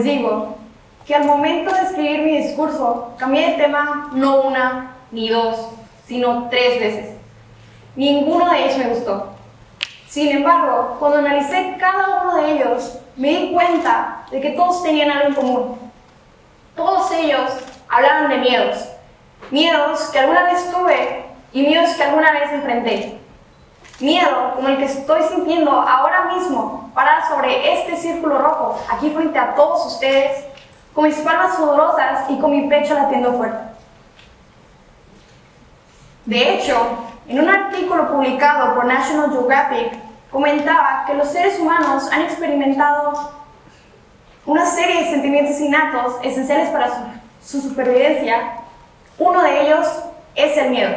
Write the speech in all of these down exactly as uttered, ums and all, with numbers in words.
les digo que al momento de escribir mi discurso cambié de tema no una ni dos, sino tres veces. Ninguno de ellos me gustó. Sin embargo, cuando analicé cada uno de ellos, me di cuenta de que todos tenían algo en común. Todos ellos hablaban de miedos. Miedos que alguna vez tuve y miedos que alguna vez enfrenté. Miedo como el que estoy sintiendo ahora mismo, parada sobre este círculo rojo, aquí frente a todos ustedes, con mis palmas sudorosas y con mi pecho latiendo fuerte. De hecho, en un artículo publicado por National Geographic, comentaba que los seres humanos han experimentado una serie de sentimientos innatos esenciales para su, su supervivencia. Uno de ellos es el miedo.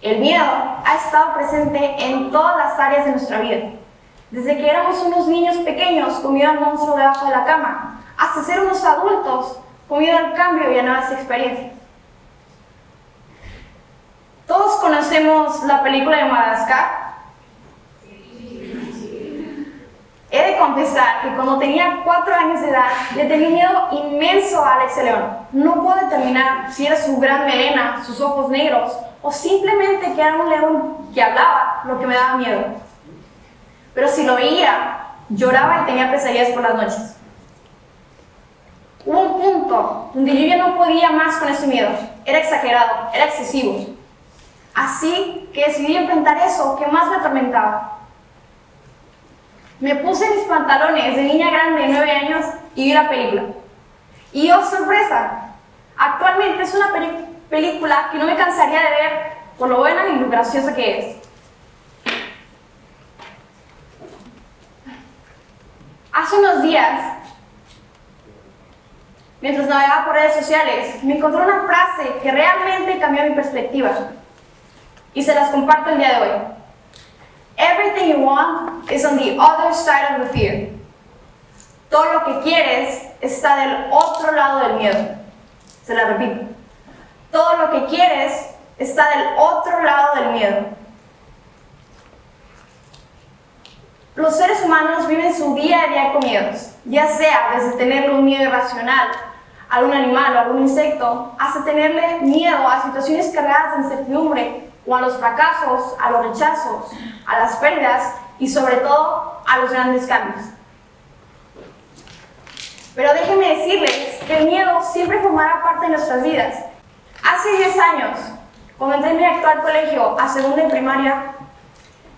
El miedo ha estado presente en todas las áreas de nuestra vida. Desde que éramos unos niños pequeños con miedo al monstruo debajo de la cama, hasta ser unos adultos con miedo al cambio y a nuevas experiencias. ¿Todos conocemos la película de Madagascar? He de confesar que cuando tenía cuatro años de edad le tenía miedo inmenso a Alex el león. No puedo determinar si era su gran melena, sus ojos negros o simplemente que era un león que hablaba lo que me daba miedo. Pero si lo veía, lloraba y tenía pesadillas por las noches. Hubo un punto donde yo ya no podía más con ese miedo. Era exagerado, era excesivo. Así que decidí enfrentar eso que más me atormentaba. Me puse mis pantalones de niña grande de nueve años y vi la película. Y ¡oh, sorpresa! Actualmente es una película que no me cansaría de ver por lo buena y lo graciosa que es. Hace unos días, mientras navegaba por redes sociales, me encontré una frase que realmente cambió mi perspectiva. Y se las comparto el día de hoy. Everything you want is on the other side of the fear. Todo lo que quieres está del otro lado del miedo. Se la repito. Todo lo que quieres está del otro lado del miedo. Los seres humanos viven su día a día con miedos, ya sea desde tenerle un miedo irracional a algún animal o algún insecto, hasta tenerle miedo a situaciones cargadas de incertidumbre, o a los fracasos, a los rechazos, a las pérdidas y sobre todo a los grandes cambios. Pero déjenme decirles que el miedo siempre formará parte de nuestras vidas. Hace diez años, cuando entré en mi actual colegio a segundo de primaria,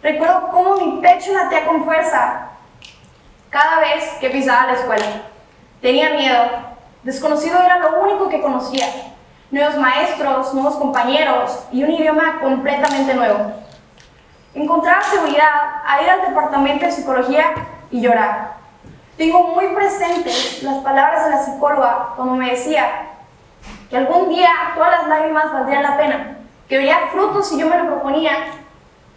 recuerdo cómo mi pecho latía con fuerza cada vez que pisaba la escuela. Tenía miedo, desconocido era lo único que conocía. Nuevos maestros, nuevos compañeros y un idioma completamente nuevo. Encontraba seguridad a ir al departamento de psicología y llorar. Tengo muy presentes las palabras de la psicóloga cuando me decía que algún día todas las lágrimas valdrían la pena, que vería frutos si yo me lo proponía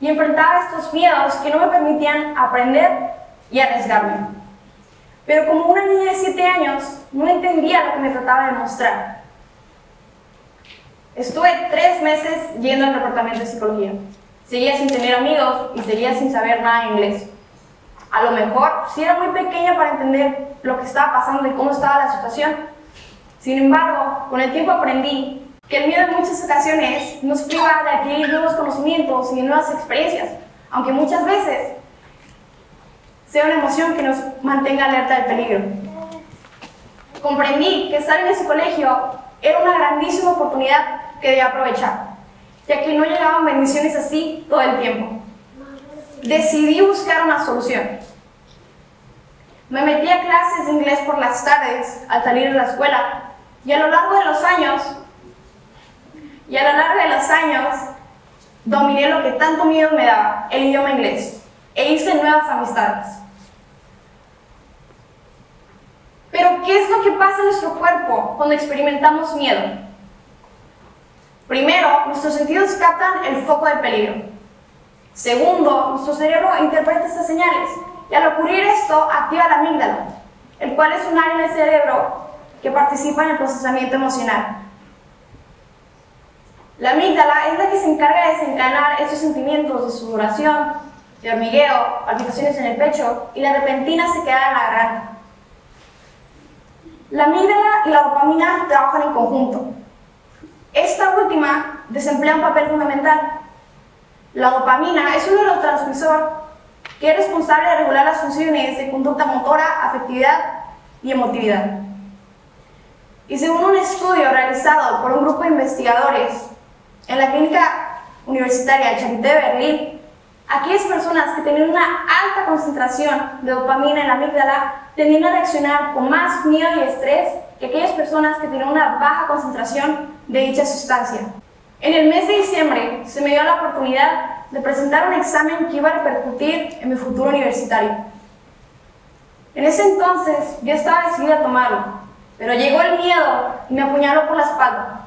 y enfrentaba estos miedos que no me permitían aprender y arriesgarme. Pero como una niña de siete años no entendía lo que me trataba de mostrar. Estuve tres meses yendo al departamento de psicología. Seguía sin tener amigos y seguía sin saber nada de inglés. A lo mejor sí era muy pequeña para entender lo que estaba pasando y cómo estaba la situación. Sin embargo, con el tiempo aprendí que el miedo en muchas ocasiones nos priva de adquirir nuevos conocimientos y nuevas experiencias, aunque muchas veces sea una emoción que nos mantenga alerta del peligro. Comprendí que estar en ese colegio era una grandísima oportunidad que debía aprovechar, ya que no llegaban bendiciones así todo el tiempo. Decidí buscar una solución. Me metí a clases de inglés por las tardes al salir de la escuela y a lo largo de los años, y a lo largo de los años dominé lo que tanto miedo me daba, el idioma inglés, e hice nuevas amistades. Pero, ¿qué es lo que pasa en nuestro cuerpo cuando experimentamos miedo? Primero, nuestros sentidos captan el foco del peligro. Segundo, nuestro cerebro interpreta estas señales y al ocurrir esto, activa la amígdala, el cual es un área del cerebro que participa en el procesamiento emocional. La amígdala es la que se encarga de desencadenar estos sentimientos de sudoración, de hormigueo, palpitaciones en el pecho y la repentina sequedad en la garganta. La amígdala y la dopamina trabajan en conjunto. Esta última desemplea un papel fundamental. La dopamina es uno de los neurotransmisores que es responsable de regular las funciones de conducta motora, afectividad y emotividad. Y según un estudio realizado por un grupo de investigadores en la clínica universitaria Charité de Berlín, aquellas personas que tenían una alta concentración de dopamina en la amígdala tendían a reaccionar con más miedo y estrés que aquellas personas que tenían una baja concentración de dicha sustancia. En el mes de diciembre se me dio la oportunidad de presentar un examen que iba a repercutir en mi futuro universitario. En ese entonces yo estaba decidida a tomarlo, pero llegó el miedo y me apuñaló por la espalda.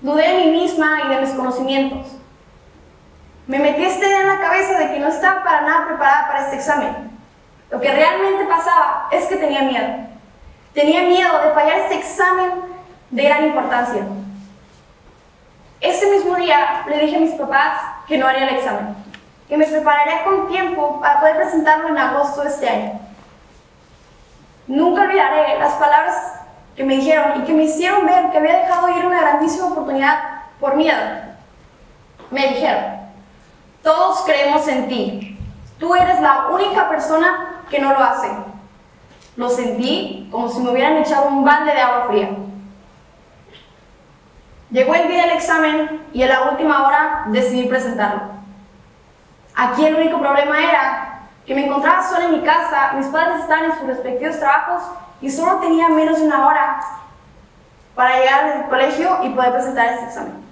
Dudé de mí misma y de mis conocimientos. Me metí esta idea en la cabeza de que no estaba para nada preparada para este examen. Lo que realmente pasaba es que tenía miedo. Tenía miedo de fallar este examen de gran importancia. Ese mismo día le dije a mis papás que no haría el examen, que me prepararía con tiempo para poder presentarlo en agosto de este año. Nunca olvidaré las palabras que me dijeron y que me hicieron ver que había dejado ir una grandísima oportunidad por miedo. Me dijeron: todos creemos en ti. Tú eres la única persona que no lo hace. Lo sentí como si me hubieran echado un balde de agua fría. Llegó el día del examen y a la última hora decidí presentarlo. Aquí el único problema era que me encontraba sola en mi casa, mis padres estaban en sus respectivos trabajos y solo tenía menos de una hora para llegar al colegio y poder presentar este examen.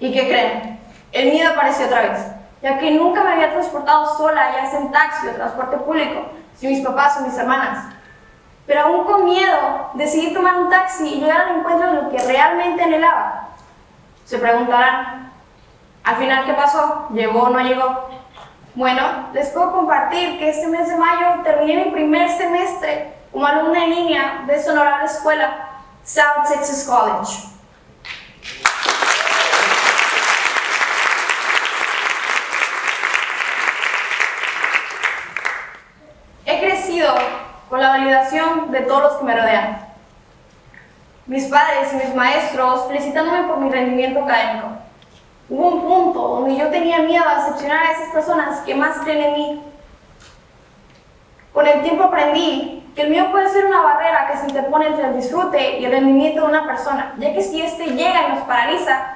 ¿Y qué creen? El miedo apareció otra vez, ya que nunca me había transportado sola, ya sea en taxi o transporte público, sin mis papás o mis hermanas. Pero aún con miedo, decidí tomar un taxi y llegar al encuentro de lo que realmente anhelaba. Se preguntarán, ¿al final qué pasó? ¿Llegó o no llegó? Bueno, les puedo compartir que este mes de mayo terminé mi primer semestre como alumna en línea de esta honorable escuela, South Texas College. Con la validación de todos los que me rodean. Mis padres y mis maestros felicitándome por mi rendimiento académico. Hubo un punto donde yo tenía miedo a decepcionar a esas personas que más creen en mí. Con el tiempo aprendí que el miedo puede ser una barrera que se interpone entre el disfrute y el rendimiento de una persona, ya que si éste llega y nos paraliza,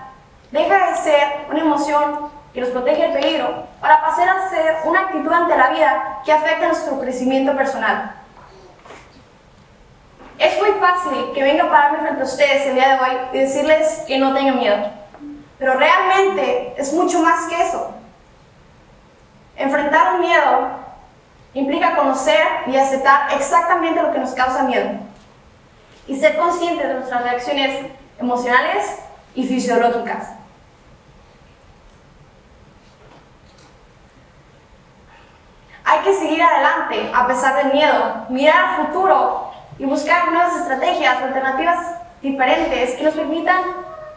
deja de ser una emoción que nos protege del peligro para pasar a ser una actitud ante la vida que afecta nuestro crecimiento personal. Es muy fácil que venga a pararme frente a ustedes el día de hoy y decirles que no tengan miedo, pero realmente es mucho más que eso. Enfrentar un miedo implica conocer y aceptar exactamente lo que nos causa miedo y ser conscientes de nuestras reacciones emocionales y fisiológicas. Hay que seguir adelante a pesar del miedo, mirar al futuro y buscar nuevas estrategias, alternativas diferentes que nos permitan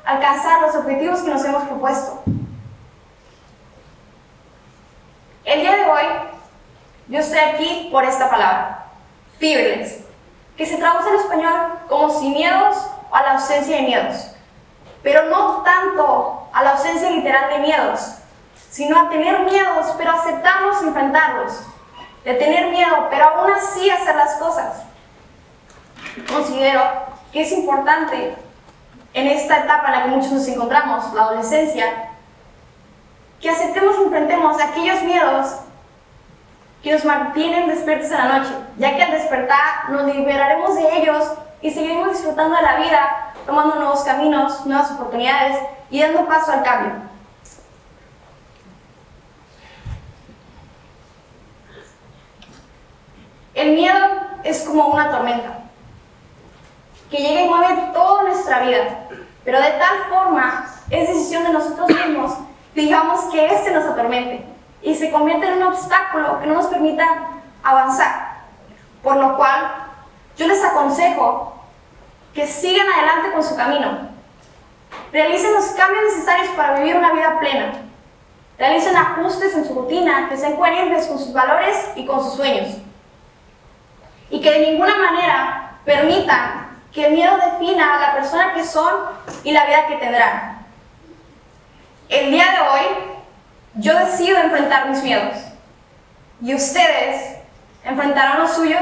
alcanzar los objetivos que nos hemos propuesto. El día de hoy, yo estoy aquí por esta palabra, fearless, que se traduce en español como sin miedos o a la ausencia de miedos, pero no tanto a la ausencia literal de miedos, sino a tener miedos, pero aceptarlos y enfrentarlos, de tener miedo, pero aún así hacer las cosas. Considero que es importante en esta etapa en la que muchos nos encontramos, la adolescencia, que aceptemos y enfrentemos aquellos miedos que nos mantienen despiertos en la noche, ya que al despertar nos liberaremos de ellos y seguiremos disfrutando de la vida, tomando nuevos caminos, nuevas oportunidades y dando paso al cambio. El miedo es como una tormenta que llega y mueve toda nuestra vida, pero de tal forma es decisión de nosotros mismos, digamos, que este nos atormente y se convierte en un obstáculo que no nos permita avanzar, por lo cual yo les aconsejo que sigan adelante con su camino, realicen los cambios necesarios para vivir una vida plena, realicen ajustes en su rutina que sean coherentes con sus valores y con sus sueños. y que de ninguna manera permitan que el miedo defina a la persona que son y la vida que tendrán. El día de hoy, yo decido enfrentar mis miedos y ustedes enfrentarán los suyos